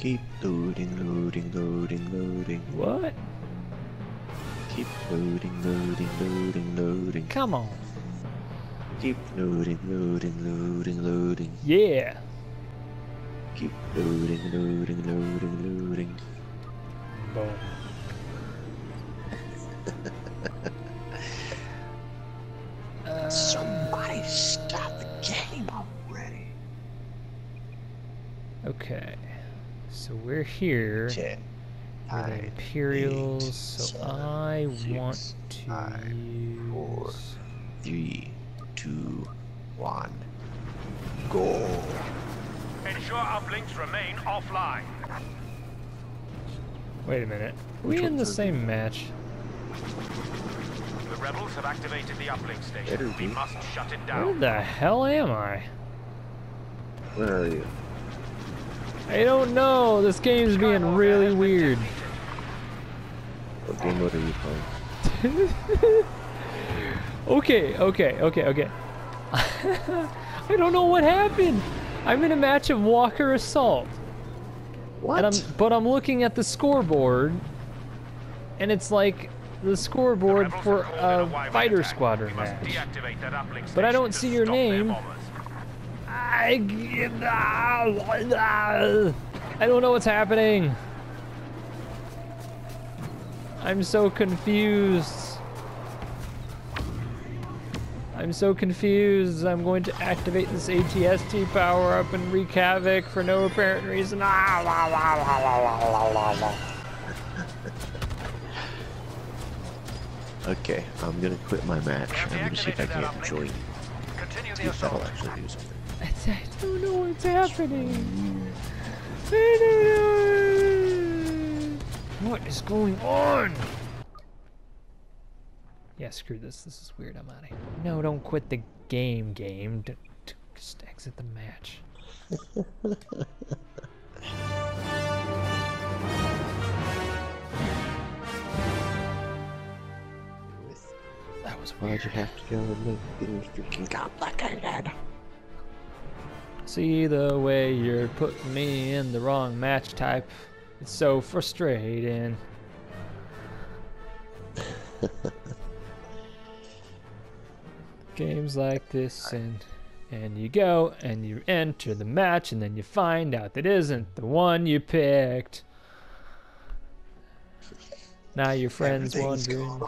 Keep loading, loading, loading, loading. What? Keep loading, loading, loading, loading. Come on. Keep loading, loading, loading, loading. Yeah. Keep loading, loading, loading, loading. Boom. Somebody stop the game already. Okay. So we're here. Check. We're the Imperials. Eight, so seven, I six, want to five, use... 4, 3, 2, 1. Go. Ensure uplinks remain offline. Wait a minute. Are we in the same match? The rebels have activated the uplink station. We must shut it down. Where the hell am I? Where are you? I don't know. This game's being really weird. What game mode are you playing? Okay. I don't know what happened. I'm in a match of Walker Assault. What? But I'm looking at the scoreboard, and it's like the scoreboard for a fighter squadron match. But I don't see your name. I don't know what's happening. I'm so confused. I'm going to activate this AT-ST power up and wreak havoc for no apparent reason. Okay, I'm gonna quit my match. I'm gonna see if I can't join. See if that'll actually do something. I don't know what's happening. I don't know. What is going on? Yeah, screw this. This is weird. I'm out of here. No, don't quit the game. Just exit the match. That was weird. Why'd you have to go and make things freaking complicated? See the way you're putting me in the wrong match type. It's so frustrating. Games like this, and you go and you enter the match, and then you find out that isn't the one you picked. Now your friend's wondering.